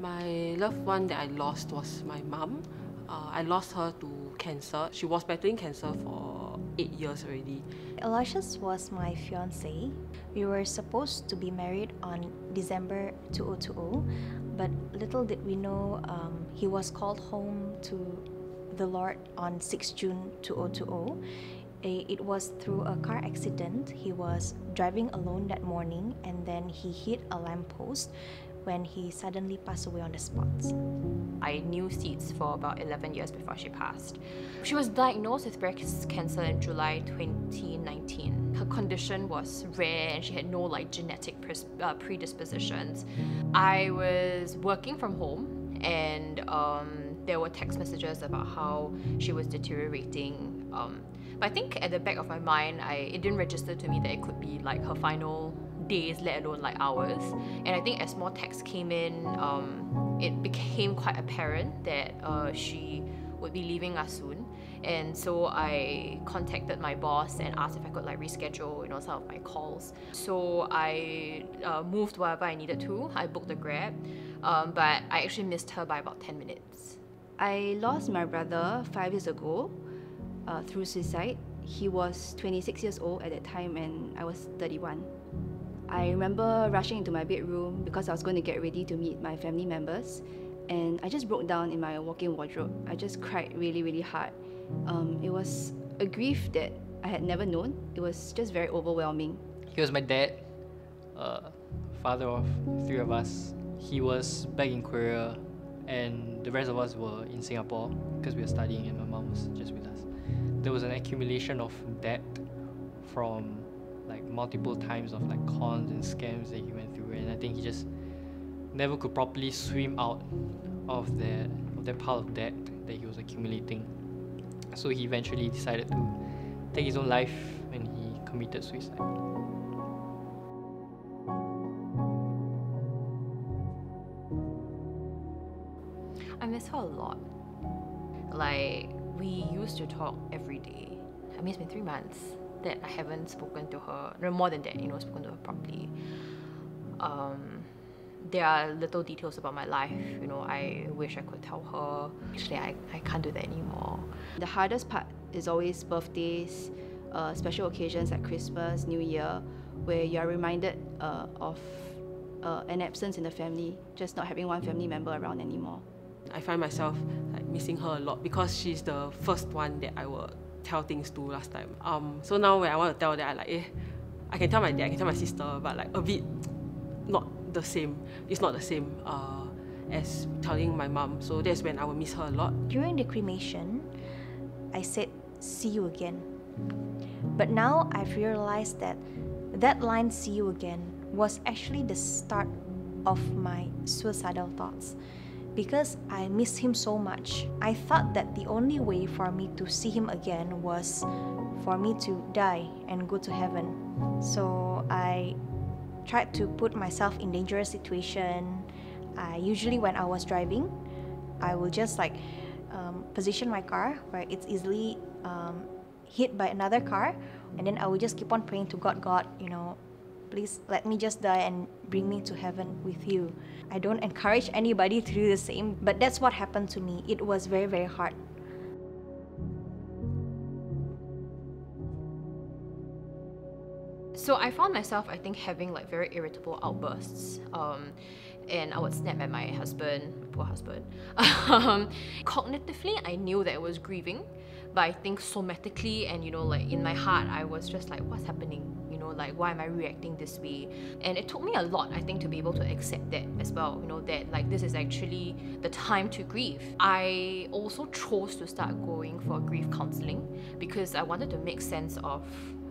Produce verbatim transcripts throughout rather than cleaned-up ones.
My loved one that I lost was my mum. Uh, I lost her to cancer. She was battling cancer for eight years already. Aloysius was my fiancé. We were supposed to be married on December two thousand twenty, but little did we know um, he was called home to the Lord on sixth of June two thousand twenty. It was through a car accident. He was driving alone that morning and then he hit a lamppost when he suddenly passed away on the spot. I knew Seeds for about eleven years before she passed. She was diagnosed with breast cancer in July twenty nineteen. Her condition was rare and she had no like genetic uh, predispositions. I was working from home and um, there were text messages about how she was deteriorating. Um, but I think at the back of my mind, I, it didn't register to me that it could be like her final days, let alone like hours. And I think as more texts came in, um, it became quite apparent that uh, she would be leaving us soon. And so I contacted my boss and asked if I could like reschedule, you know, some of my calls. So I uh, moved wherever I needed to. I booked the Grab, um, but I actually missed her by about ten minutes. I lost my brother five years ago uh, through suicide. He was twenty-six years old at that time and I was thirty-one. I remember rushing into my bedroom because I was going to get ready to meet my family members, and I just broke down in my walk-in wardrobe. I just cried really, really hard. Um, it was a grief that I had never known. It was just very overwhelming. He was my dad, uh, father of three of us. He was back in Korea, and the rest of us were in Singapore because we were studying, and my mom was just with us. There was an accumulation of debt from like multiple times of like cons and scams that he went through, and I think he just never could properly swim out of the of that pile of debt that he was accumulating. So he eventually decided to take his own life when he committed suicide. I miss her a lot. Like, we used to talk every day. I mean, it's been three months that I haven't spoken to her, no more than that, you know, spoken to her properly. Um, there are little details about my life, you know, I wish I could tell her. Actually, I, I can't do that anymore. The hardest part is always birthdays, uh, special occasions like Christmas, New Year, where you're reminded uh, of uh, an absence in the family, just not having one family member around anymore. I find myself like missing her a lot because she's the first one that I will tell things to last time. Um, so now when I want to tell that, I like, eh, I can tell my dad, I can tell my sister, but like a bit not the same. It's not the same uh, as telling my mum. So that's when I will miss her a lot. During the cremation, I said, "See you again." But now I've realized that that line, "See you again," was actually the start of my suicidal thoughts. Because I miss him so much, I thought that the only way for me to see him again was for me to die and go to heaven. So I tried to put myself in dangerous situation. I usually, when I was driving, I will just like um, position my car where it's easily um, hit by another car, and then I will just keep on praying to God, God, you know, please let me just die and bring me to heaven with you. I don't encourage anybody to do the same, but that's what happened to me. It was very, very hard. So I found myself, I think, having like very irritable outbursts. Um, and I would snap at my husband, my poor husband. um, cognitively, I knew that I was grieving, but I think somatically and, you know, like in my heart, I was just like, what's happening? Like, why am I reacting this way? And it took me a lot, I think, to be able to accept that as well, you know, that like this is actually the time to grieve. I also chose to start going for grief counseling because I wanted to make sense of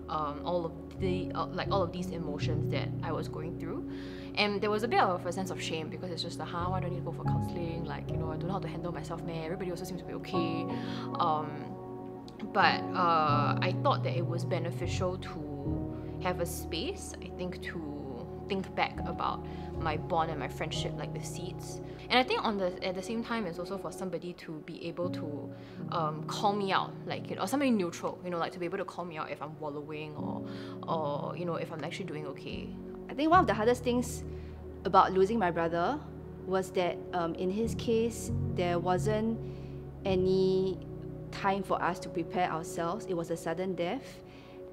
um, all of the uh, like all of these emotions that I was going through. And there was a bit of a sense of shame because it's just like, huh, why do I need to go for counseling? Like, you know, I don't know how to handle myself, man. Everybody also seems to be okay. Um, but uh, I thought that it was beneficial to have a space, I think, to think back about my bond and my friendship, like the Seeds. And I think on the at the same time, it's also for somebody to be able to um, call me out, like, you know, or somebody neutral, you know, like to be able to call me out if I'm wallowing or, or you know, if I'm actually doing okay. I think one of the hardest things about losing my brother was that um, in his case, there wasn't any time for us to prepare ourselves. It was a sudden death,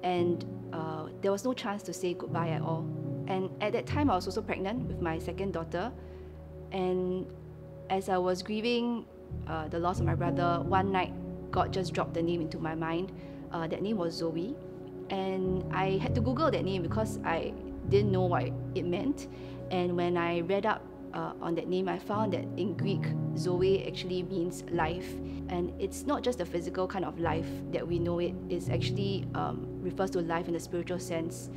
and uh, there was no chance to say goodbye at all. And at that time, I was also pregnant with my second daughter. And as I was grieving uh, the loss of my brother, one night, God just dropped the name into my mind. Uh, that name was Zoe. And I had to Google that name because I didn't know what it meant. And when I read up uh, on that name, I found that in Greek, Zoe actually means life. And it's not just the physical kind of life that we know it. It's actually um, refers to life in the spiritual sense.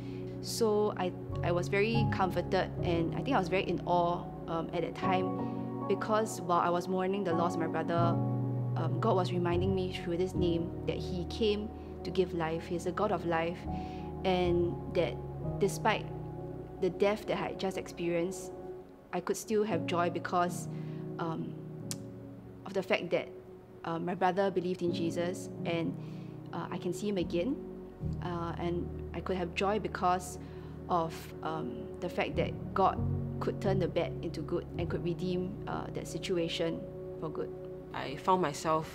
So I, I was very comforted, and I think I was very in awe um, at that time, because while I was mourning the loss of my brother, um, God was reminding me through this name that he came to give life. He's a God of life, and that despite the death that I had just experienced, I could still have joy because um, of the fact that uh, my brother believed in Jesus, and uh, I can see him again. Uh, and I could have joy because of um, the fact that God could turn the bad into good and could redeem uh, that situation for good. I found myself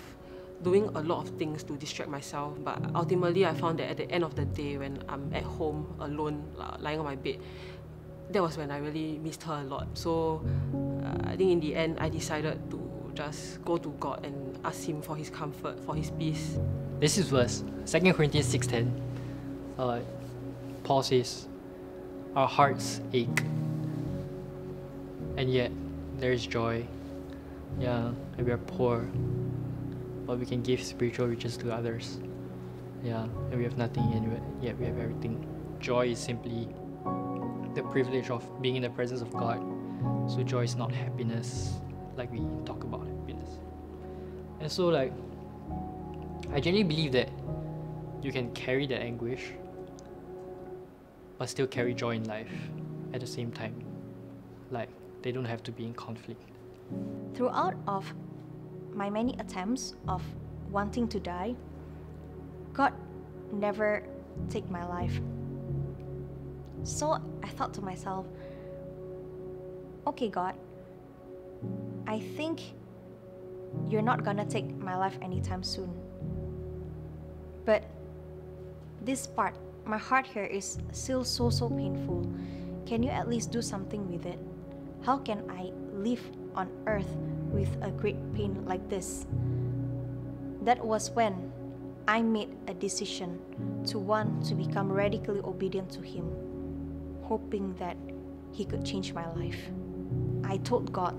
doing a lot of things to distract myself, but ultimately I found that at the end of the day, when I'm at home alone, lying on my bed, that was when I really missed her a lot. So uh, I think in the end, I decided to just go to God and ask him for his comfort, for his peace. This is verse, Second Corinthians six ten. Uh, Paul says, our hearts ache, and yet there is joy. Yeah, and we are poor, but we can give spiritual riches to others. Yeah, and we have nothing, and yet we have everything. Joy is simply the privilege of being in the presence of God. So joy is not happiness, like we talk about happiness. And so, like, I genuinely believe that you can carry that anguish but still carry joy in life at the same time. Like, they don't have to be in conflict. Throughout of my many attempts of wanting to die, God never took my life. So I thought to myself, okay God, I think you're not gonna take my life anytime soon. But this part, my heart here is still so, so painful. Can you at least do something with it? How can I live on earth with a great pain like this? That was when I made a decision to want to become radically obedient to him, hoping that he could change my life. I told God,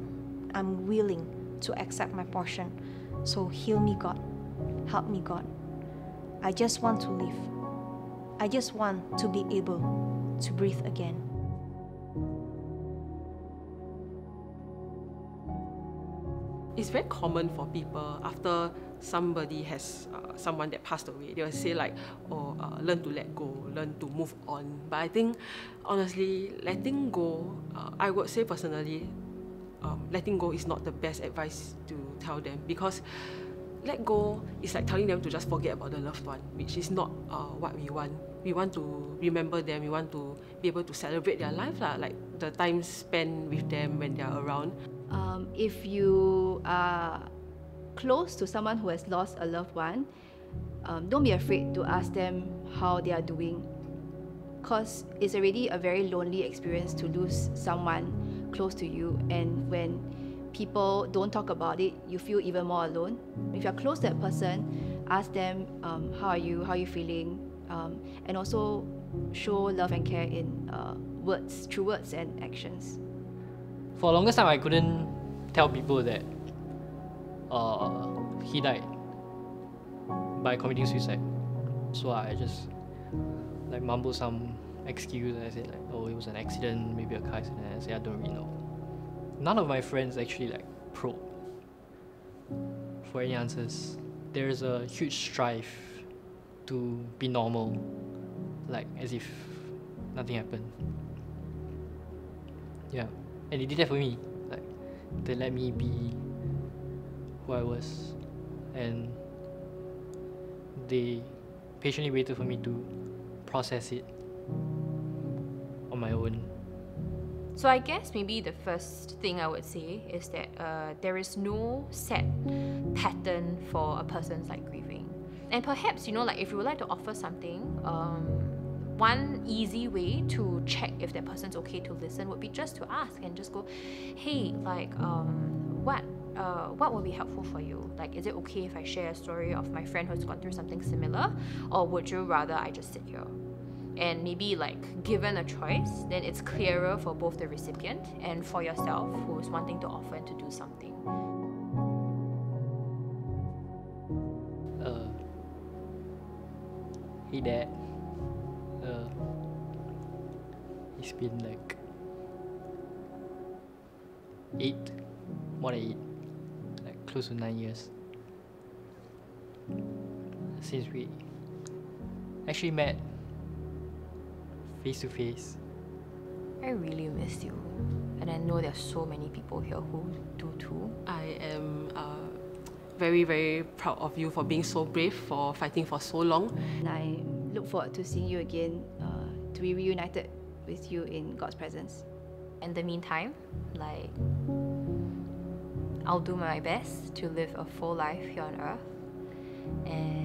I'm willing to accept my portion. So heal me, God. Help me, God. I just want to live. I just want to be able to breathe again. It's very common for people after somebody has uh, someone that passed away, they'll say like, oh, uh, learn to let go, learn to move on. But I think, honestly, letting go, uh, I would say personally, um, letting go is not the best advice to tell them, because let go is like telling them to just forget about the loved one, which is not uh, what we want. We want to remember them, we want to be able to celebrate their life, lah, like the time spent with them when they're around. Um, if you are close to someone who has lost a loved one, um, don't be afraid to ask them how they are doing, because it's already a very lonely experience to lose someone close to you, and when people don't talk about it, you feel even more alone. If you're close to that person, ask them um, how are you, how are you feeling, um, and also show love and care in uh, words, through words and actions. For the longest time, I couldn't tell people that uh, he died by committing suicide. So I just like mumble some excuse, and I said like, oh, it was an accident, maybe a car accident. I said I don't really know. None of my friends actually like probe for any answers. There is a huge strife to be normal, like as if nothing happened. Yeah, and they did that for me. Like, they let me be who I was, and they patiently waited for me to process it on my own. So I guess maybe the first thing I would say is that uh, there is no set pattern for a person's like grieving. And perhaps, you know, like if you would like to offer something, um, one easy way to check if that person's okay to listen would be just to ask and just go, hey, like, um, what, uh, what would be helpful for you? Like, is it okay if I share a story of my friend who's gone through something similar? Or would you rather I just sit here? And maybe like, given a choice, then it's clearer for both the recipient and for yourself who's wanting to offer and to do something. Uh, hey, Dad. Uh, it's been like eight, more than eight, like close to nine years since we actually met face to face. I really miss you, and I know there's so many people here who do too. I am uh, very, very proud of you for being so brave, for fighting for so long. And I look forward to seeing you again, uh, to be reunited with you in God's presence. In the meantime, like, I'll do my best to live a full life here on earth, and